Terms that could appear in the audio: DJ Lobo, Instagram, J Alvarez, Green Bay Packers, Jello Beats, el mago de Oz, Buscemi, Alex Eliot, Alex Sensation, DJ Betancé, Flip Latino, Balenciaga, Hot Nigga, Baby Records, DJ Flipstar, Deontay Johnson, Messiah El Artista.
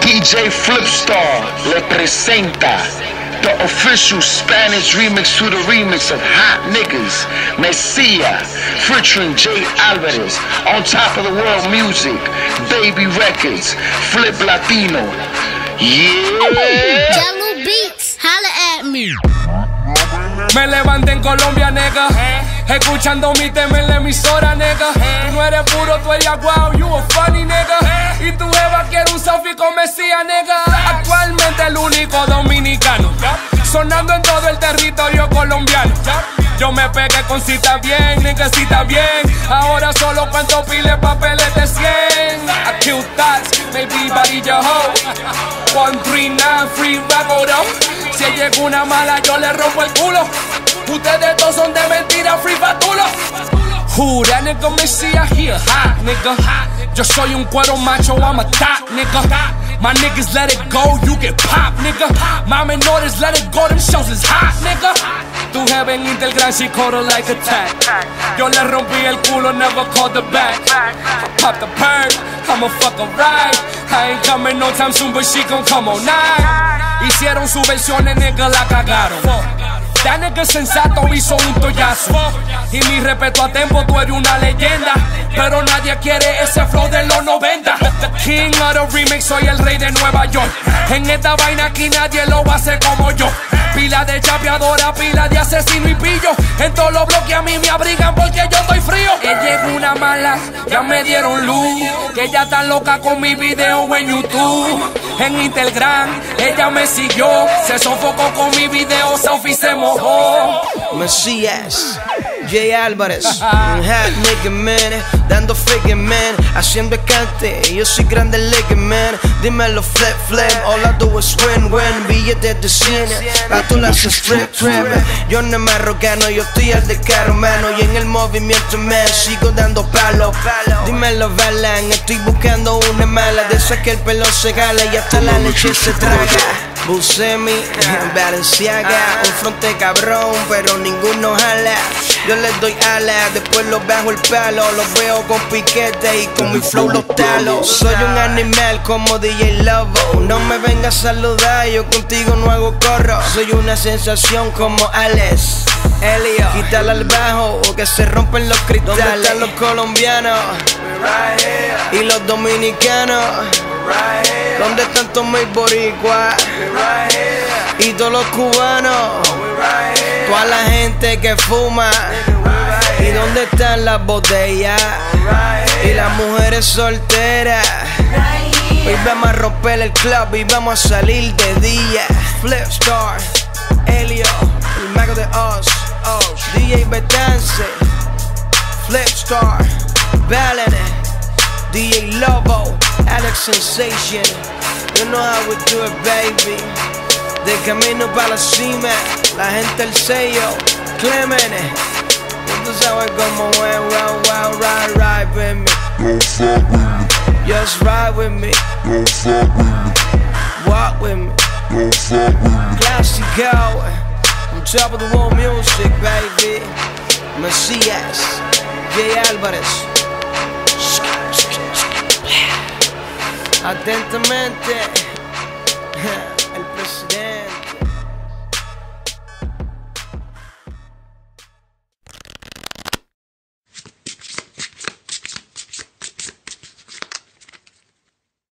DJ Flipstar le presenta the official Spanish remix to the remix of Hot Niggas, Messiah, featuring J Alvarez, on Top of the World Music, Baby Records, Flip Latino. Yeah! Jello Beats, holla at me. Me levanté en Colombia, nega, escuchando mi tema en la emisora, nega. Tú no eres puro, tú eres guau, you a funny, nega. Y tu Eva quiere un selfie con Mesías, nega. Actualmente el único dominicano, sonando en todo el territorio colombiano. Yo me pegué con cita bien, nigga, cita bien. Ahora solo cuento pile papeles de 100. I kill thoughts, baby, varilla ho. 139 free ragodo. Si llega una mala, yo le rompo el culo. Ustedes dos son de mentira, free batulo. Who that nigga Messiah, he a hot nigga. Yo soy un cuero macho, I'm a top nigga. My niggas let it go, you get pop, nigga. My minorities let it go, them shows is hot, nigga. Tu jeva en Instagram, she caught her like a tag. Yo le rompí el culo, never called her back. I popped the perk, I'ma fuck her right. I ain't coming no time soon, but she gon' come all night. Hicieron su versión, nigga, la cagaron. That nigga sensato hizo un toyazo. Y mi respeto a Tempo, tú eres una leyenda. Pero nadie quiere ese flow de los 90. The king of the remix, soy el rey de Nueva York. En esta vaina aquí nadie lo hace como yo. Pila de chapeadora, pila de asesino y pillo. En todos los bloques a mí me abrigan porque yo estoy frío. Ella es una mala, ya me dieron luz. Que ella está loca con mi video en YouTube. En Instagram, ella me siguió. Se sofocó con mi video, selfie se mojó. Mesías, J Álvarez, hat nigga man, dando figure man, haciendo cante, yo soy grande liga man, dímelo flip flip, all I do is win win, billetes de 100, a tú las strip trip, yo no me arrogano, yo estoy al de caro mano, y en el movimiento me sigo dando palo, dímelo Balan, estoy buscando una mala, de esa que el pelo se gala y hasta la leche se traga. Buscemi, Balenciaga, un fronte cabrón, pero ninguno jala. Yo les doy alas, después los bajo el palo. Los veo con piquete y con mi flow los talos. Soy un animal como DJ Lobo. No me vengas a saludar, yo contigo no hago corro. Soy una sensación como Alex Eliot. Quítala al bajo o que se rompen los cristales. ¿Dónde están los colombianos? Y los dominicanos. ¿Dónde están todos mis boricuas? Y todos los cubanos. Toda la gente que fuma. ¿Y dónde están las botellas? Y las mujeres solteras. Hoy vamos a romper el club y vamos a salir de día. Flipstar, Elio, el mago de Oz, DJ Betancé, Flipstar, Balance, DJ Lobo, Alex Sensation. You know how we do it, baby. De camino para la cima, la gente el sello, Clemente. Tú sabes cómo es, wow, ride with me. Don't fuck with me. Just ride with me. Don't fuck with me. Walk with me. Don't fuck with me. Classico, on top of the world music, baby. Messias, J Alvarez. Atentamente.